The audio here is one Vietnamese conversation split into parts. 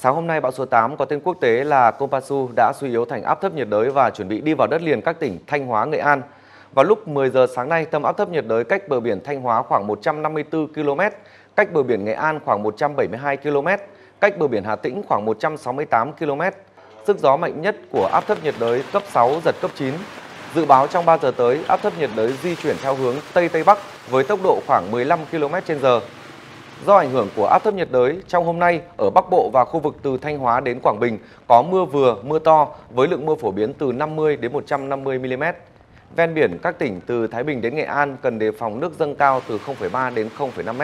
Sáng hôm nay, bão số 8 có tên quốc tế là Kompas đã suy yếu thành áp thấp nhiệt đới và chuẩn bị đi vào đất liền các tỉnh Thanh Hóa, Nghệ An. Vào lúc 10 giờ sáng nay, tâm áp thấp nhiệt đới cách bờ biển Thanh Hóa khoảng 154 km, cách bờ biển Nghệ An khoảng 172 km, cách bờ biển Hà Tĩnh khoảng 168 km. Sức gió mạnh nhất của áp thấp nhiệt đới cấp 6, giật cấp 9. Dự báo trong 3 giờ tới, áp thấp nhiệt đới di chuyển theo hướng Tây Tây Bắc với tốc độ khoảng 15 km/h. Do ảnh hưởng của áp thấp nhiệt đới, trong hôm nay ở Bắc Bộ và khu vực từ Thanh Hóa đến Quảng Bình có mưa vừa, mưa to với lượng mưa phổ biến từ 50 đến 150 mm. Ven biển các tỉnh từ Thái Bình đến Nghệ An cần đề phòng nước dâng cao từ 0,3 đến 0,5 m,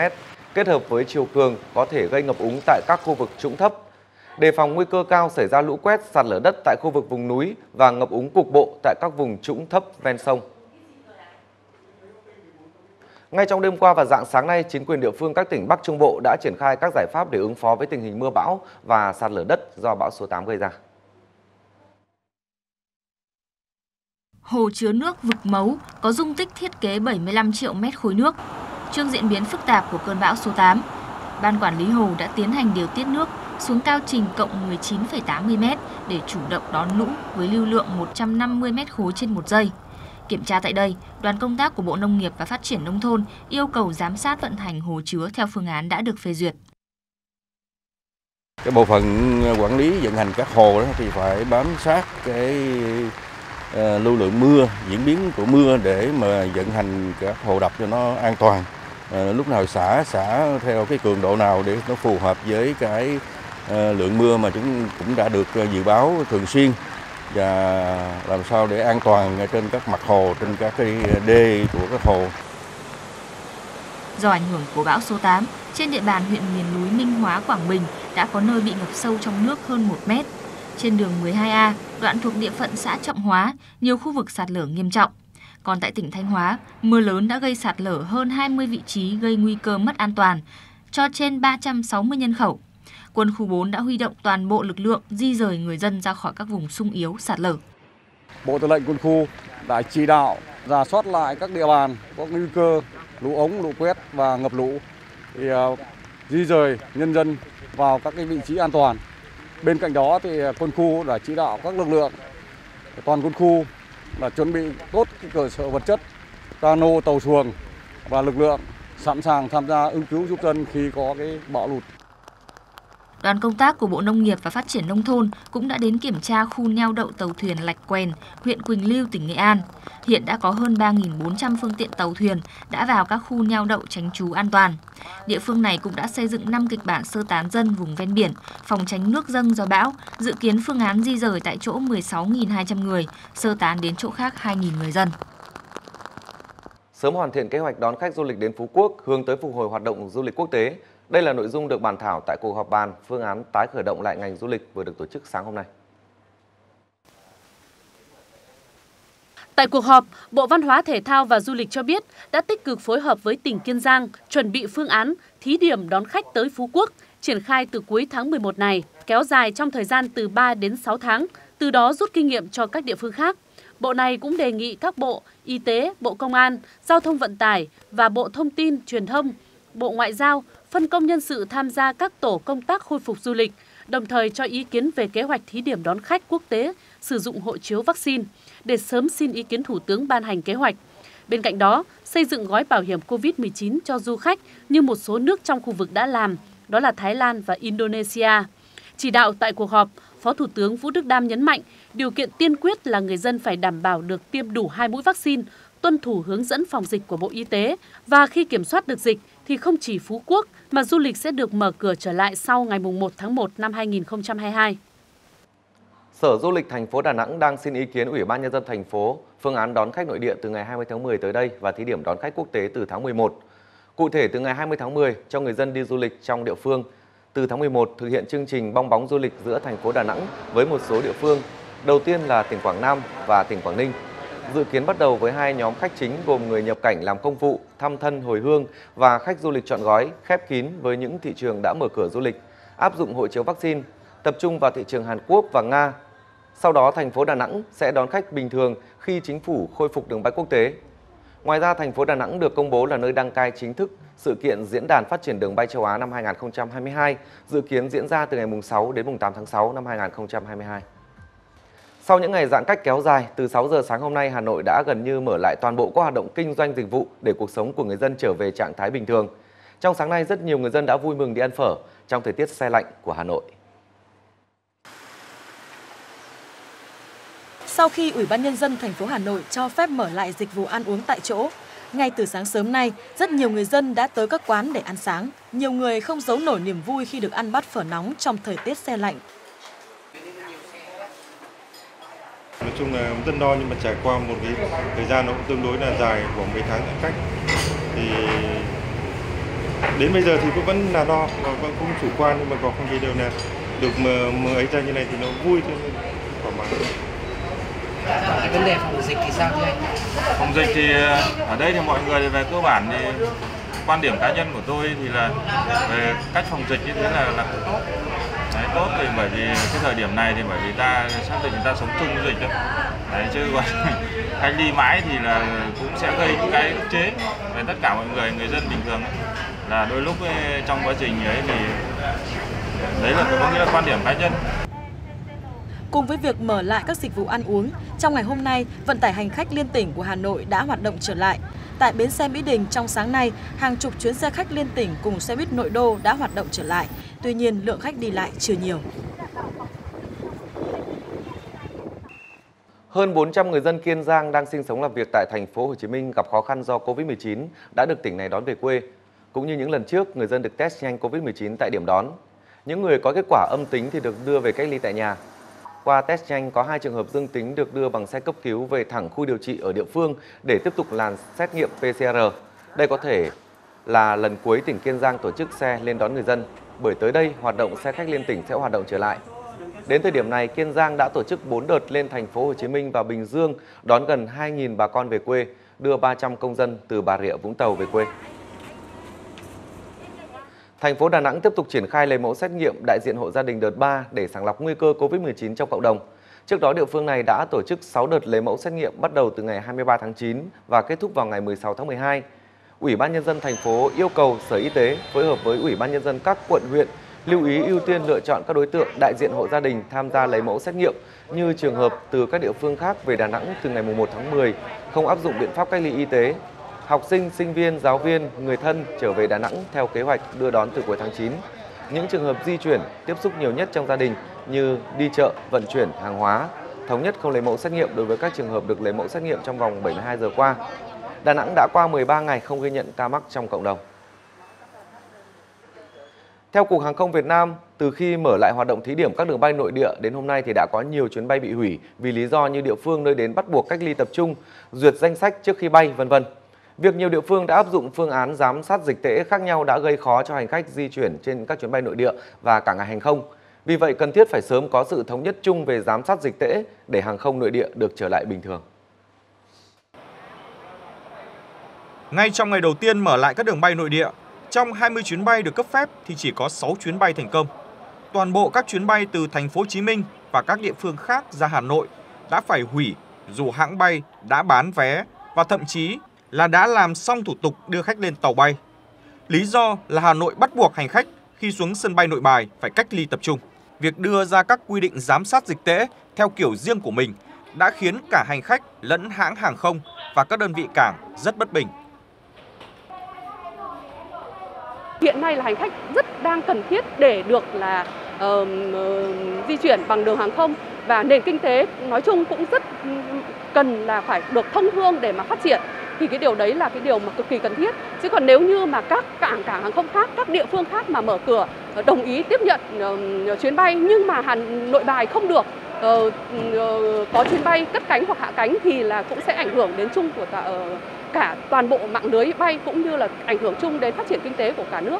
kết hợp với chiều cường có thể gây ngập úng tại các khu vực trũng thấp. Đề phòng nguy cơ cao xảy ra lũ quét, sạt lở đất tại khu vực vùng núi và ngập úng cục bộ tại các vùng trũng thấp ven sông. Ngay trong đêm qua và rạng sáng nay, chính quyền địa phương các tỉnh Bắc Trung Bộ đã triển khai các giải pháp để ứng phó với tình hình mưa bão và sạt lở đất do bão số 8 gây ra. Hồ chứa nước Vực Mấu có dung tích thiết kế 75 triệu mét khối nước. Trước diễn biến phức tạp của cơn bão số 8, Ban Quản lý Hồ đã tiến hành điều tiết nước xuống cao trình cộng 19,80 m để chủ động đón lũ với lưu lượng 150 m khối trên 1 giây. Kiểm tra tại đây, đoàn công tác của Bộ Nông nghiệp và Phát triển Nông thôn yêu cầu giám sát vận hành hồ chứa theo phương án đã được phê duyệt. Cái bộ phận quản lý vận hành các hồ đó thì phải bám sát cái lưu lượng mưa, diễn biến của mưa để mà vận hành các hồ đập cho nó an toàn. Lúc nào xả theo cái cường độ nào để nó phù hợp với cái lượng mưa mà chúng cũng đã được dự báo thường xuyên, và làm sao để an toàn trên các mặt hồ, trên các cái đê của các hồ. Do ảnh hưởng của bão số 8, trên địa bàn huyện miền núi Minh Hóa, Quảng Bình đã có nơi bị ngập sâu trong nước hơn 1 mét. Trên đường 12A, đoạn thuộc địa phận xã Trọng Hóa, nhiều khu vực sạt lở nghiêm trọng. Còn tại tỉnh Thanh Hóa, mưa lớn đã gây sạt lở hơn 20 vị trí gây nguy cơ mất an toàn cho trên 360 nhân khẩu. Quân khu 4 đã huy động toàn bộ lực lượng di dời người dân ra khỏi các vùng xung yếu sạt lở. Bộ Tư lệnh Quân khu đã chỉ đạo rà soát lại các địa bàn có nguy cơ lũ ống, lũ quét và ngập lũ, thì di dời nhân dân vào các cái vị trí an toàn. Bên cạnh đó thì quân khu đã chỉ đạo các lực lượng toàn quân khu là chuẩn bị tốt cái cơ sở vật chất, cano, tàu xuồng và lực lượng sẵn sàng tham gia ứng cứu giúp dân khi có cái bão lụt. Đoàn công tác của Bộ Nông nghiệp và Phát triển Nông thôn cũng đã đến kiểm tra khu neo đậu tàu thuyền Lạch Quèn, huyện Quỳnh Lưu, tỉnh Nghệ An. Hiện đã có hơn 3.400 phương tiện tàu thuyền đã vào các khu neo đậu tránh trú an toàn. Địa phương này cũng đã xây dựng 5 kịch bản sơ tán dân vùng ven biển, phòng tránh nước dâng do bão, dự kiến phương án di dời tại chỗ 16.200 người, sơ tán đến chỗ khác 2.000 người dân. Sớm hoàn thiện kế hoạch đón khách du lịch đến Phú Quốc, hướng tới phục hồi hoạt động du lịch quốc tế. Đây là nội dung được bàn thảo tại cuộc họp bàn phương án tái khởi động lại ngành du lịch vừa được tổ chức sáng hôm nay. Tại cuộc họp, Bộ Văn hóa Thể thao và Du lịch cho biết đã tích cực phối hợp với tỉnh Kiên Giang chuẩn bị phương án thí điểm đón khách tới Phú Quốc, triển khai từ cuối tháng 11 này, kéo dài trong thời gian từ 3 đến 6 tháng, từ đó rút kinh nghiệm cho các địa phương khác. Bộ này cũng đề nghị các bộ Y tế, Bộ Công an, Giao thông Vận tải và Bộ Thông tin, Truyền thông, Bộ Ngoại giao phân công nhân sự tham gia các tổ công tác khôi phục du lịch, đồng thời cho ý kiến về kế hoạch thí điểm đón khách quốc tế sử dụng hộ chiếu vaccine để sớm xin ý kiến Thủ tướng ban hành kế hoạch. Bên cạnh đó, xây dựng gói bảo hiểm COVID-19 cho du khách như một số nước trong khu vực đã làm, đó là Thái Lan và Indonesia. Chỉ đạo tại cuộc họp, Phó Thủ tướng Vũ Đức Đam nhấn mạnh điều kiện tiên quyết là người dân phải đảm bảo được tiêm đủ 2 mũi vaccine, tuân thủ hướng dẫn phòng dịch của Bộ Y tế, và khi kiểm soát được dịch thì không chỉ Phú Quốc mà du lịch sẽ được mở cửa trở lại sau ngày 1 tháng 1 năm 2022. Sở Du lịch thành phố Đà Nẵng đang xin ý kiến Ủy ban Nhân dân thành phố phương án đón khách nội địa từ ngày 20 tháng 10 tới đây và thí điểm đón khách quốc tế từ tháng 11. Cụ thể, từ ngày 20 tháng 10 cho người dân đi du lịch trong địa phương, từ tháng 11 thực hiện chương trình bong bóng du lịch giữa thành phố Đà Nẵng với một số địa phương, đầu tiên là tỉnh Quảng Nam và tỉnh Quảng Ninh. Dự kiến bắt đầu với 2 nhóm khách chính gồm người nhập cảnh làm công vụ, thăm thân hồi hương và khách du lịch trọn gói, khép kín với những thị trường đã mở cửa du lịch, áp dụng hộ chiếu vaccine, tập trung vào thị trường Hàn Quốc và Nga. Sau đó, thành phố Đà Nẵng sẽ đón khách bình thường khi chính phủ khôi phục đường bay quốc tế. Ngoài ra, thành phố Đà Nẵng được công bố là nơi đăng cai chính thức sự kiện Diễn đàn Phát triển Đường bay Châu Á năm 2022 dự kiến diễn ra từ ngày 6 đến 8 tháng 6 năm 2022. Sau những ngày giãn cách kéo dài, từ 6 giờ sáng hôm nay, Hà Nội đã gần như mở lại toàn bộ các hoạt động kinh doanh dịch vụ để cuộc sống của người dân trở về trạng thái bình thường. Trong sáng nay, rất nhiều người dân đã vui mừng đi ăn phở trong thời tiết se lạnh của Hà Nội. Sau khi Ủy ban Nhân dân thành phố Hà Nội cho phép mở lại dịch vụ ăn uống tại chỗ, ngay từ sáng sớm nay, rất nhiều người dân đã tới các quán để ăn sáng. Nhiều người không giấu nổi niềm vui khi được ăn bát phở nóng trong thời tiết se lạnh. Nói chung là rất no, nhưng mà trải qua một cái thời gian nó cũng tương đối là dài, khoảng mấy tháng giãn cách, thì đến bây giờ thì cũng vẫn là no, vẫn không chủ quan, nhưng mà còn không thấy điều là được mờ ấy ra như này thì nó vui thôi, thoải mái. Cái vấn đề phòng dịch thì sao thế anh? Phòng dịch thì ở đây thì mọi người về cơ bản thì quan điểm cá nhân của tôi thì là về cách phòng dịch như thế là cũng tốt. Đấy, tốt thì bởi vì cái thời điểm này thì bởi vì ta xác định người ta sống chung với dịch đó. Đấy, chứ còn cách ly mãi thì là cũng sẽ gây cái ức chế với tất cả mọi người, người dân bình thường ấy. Là đôi lúc ấy, trong quá trình ấy thì đấy là có nghĩa là quan điểm cá nhân. Cùng với việc mở lại các dịch vụ ăn uống, trong ngày hôm nay, vận tải hành khách liên tỉnh của Hà Nội đã hoạt động trở lại. Tại bến xe Mỹ Đình trong sáng nay, hàng chục chuyến xe khách liên tỉnh cùng xe buýt nội đô đã hoạt động trở lại. Tuy nhiên, lượng khách đi lại chưa nhiều. Hơn 400 người dân Kiên Giang đang sinh sống làm việc tại thành phố Hồ Chí Minh gặp khó khăn do Covid-19 đã được tỉnh này đón về quê. Cũng như những lần trước, người dân được test nhanh Covid-19 tại điểm đón. Những người có kết quả âm tính thì được đưa về cách ly tại nhà. Qua test nhanh có 2 trường hợp dương tính được đưa bằng xe cấp cứu về thẳng khu điều trị ở địa phương để tiếp tục làm xét nghiệm PCR. Đây có thể là lần cuối tỉnh Kiên Giang tổ chức xe lên đón người dân, bởi tới đây hoạt động xe khách liên tỉnh sẽ hoạt động trở lại. Đến thời điểm này, Kiên Giang đã tổ chức 4 đợt lên thành phố Hồ Chí Minh và Bình Dương đón gần 2.000 bà con về quê, đưa 300 công dân từ Bà Rịa Vũng Tàu về quê. Thành phố Đà Nẵng tiếp tục triển khai lấy mẫu xét nghiệm đại diện hộ gia đình đợt 3 để sàng lọc nguy cơ Covid-19 trong cộng đồng. Trước đó, địa phương này đã tổ chức 6 đợt lấy mẫu xét nghiệm bắt đầu từ ngày 23 tháng 9 và kết thúc vào ngày 16 tháng 12. Ủy ban Nhân dân thành phố yêu cầu Sở Y tế phối hợp với Ủy ban Nhân dân các quận, huyện lưu ý ưu tiên lựa chọn các đối tượng đại diện hộ gia đình tham gia lấy mẫu xét nghiệm như trường hợp từ các địa phương khác về Đà Nẵng từ ngày 1 tháng 10, không áp dụng biện pháp cách ly y tế. Học sinh, sinh viên, giáo viên, người thân trở về Đà Nẵng theo kế hoạch đưa đón từ cuối tháng 9. Những trường hợp di chuyển, tiếp xúc nhiều nhất trong gia đình như đi chợ, vận chuyển hàng hóa, thống nhất không lấy mẫu xét nghiệm đối với các trường hợp được lấy mẫu xét nghiệm trong vòng 72 giờ qua. Đà Nẵng đã qua 13 ngày không ghi nhận ca mắc trong cộng đồng. Theo Cục Hàng không Việt Nam, từ khi mở lại hoạt động thí điểm các đường bay nội địa đến hôm nay thì đã có nhiều chuyến bay bị hủy vì lý do như địa phương nơi đến bắt buộc cách ly tập trung, duyệt danh sách trước khi bay, vân vân. Việc nhiều địa phương đã áp dụng phương án giám sát dịch tễ khác nhau đã gây khó cho hành khách di chuyển trên các chuyến bay nội địa và cả ngành hàng không. Vì vậy, cần thiết phải sớm có sự thống nhất chung về giám sát dịch tễ để hàng không nội địa được trở lại bình thường. Ngay trong ngày đầu tiên mở lại các đường bay nội địa, trong 20 chuyến bay được cấp phép thì chỉ có 6 chuyến bay thành công. Toàn bộ các chuyến bay từ thành phố Hồ Chí Minh và các địa phương khác ra Hà Nội đã phải hủy dù hãng bay đã bán vé và thậm chí là đã làm xong thủ tục đưa khách lên tàu bay. Lý do là Hà Nội bắt buộc hành khách khi xuống sân bay Nội Bài phải cách ly tập trung. Việc đưa ra các quy định giám sát dịch tễ theo kiểu riêng của mình đã khiến cả hành khách lẫn hãng hàng không và các đơn vị cảng rất bất bình. Hiện nay là hành khách rất đang cần thiết để được là di chuyển bằng đường hàng không, và nền kinh tế nói chung cũng rất cần là phải được thông thương để mà phát triển. Thì cái điều đấy là cái điều mà cực kỳ cần thiết. Chứ còn nếu như mà các cảng hàng không khác, các địa phương khác mà mở cửa đồng ý tiếp nhận chuyến bay nhưng mà Hà Nội Bài không được có chuyến bay cất cánh hoặc hạ cánh thì là cũng sẽ ảnh hưởng đến chung của cả toàn bộ mạng lưới bay cũng như là ảnh hưởng chung đến phát triển kinh tế của cả nước.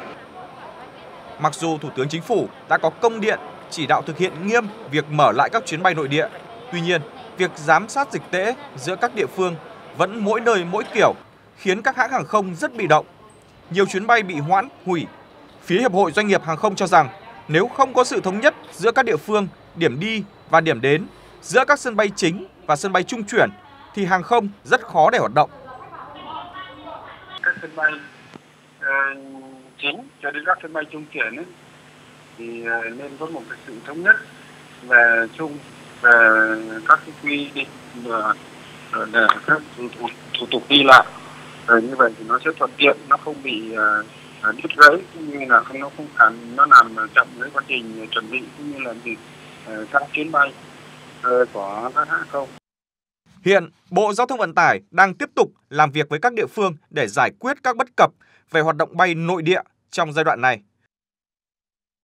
Mặc dù Thủ tướng Chính phủ đã có công điện chỉ đạo thực hiện nghiêm việc mở lại các chuyến bay nội địa, tuy nhiên việc giám sát dịch tễ giữa các địa phương vẫn mỗi nơi mỗi kiểu, khiến các hãng hàng không rất bị động. Nhiều chuyến bay bị hoãn, hủy. Phía Hiệp hội Doanh nghiệp Hàng không cho rằng, nếu không có sự thống nhất giữa các địa phương, điểm đi và điểm đến, giữa các sân bay chính và sân bay trung chuyển, thì hàng không rất khó để hoạt động. Các sân bay chính cho đến các sân bay trung chuyển ấy, thì nên có một cái sự thống nhất và chung về các cái quy định để các thủ tục đi lại, như vậy thì nó sẽ thuận tiện, nó không bị đứt gãy, cũng như là nó không nó làm chậm với quá trình chuẩn bị cũng như là việc các chuyến bay của các hãng không. Hiện, Bộ Giao thông Vận tải đang tiếp tục làm việc với các địa phương để giải quyết các bất cập về hoạt động bay nội địa trong giai đoạn này.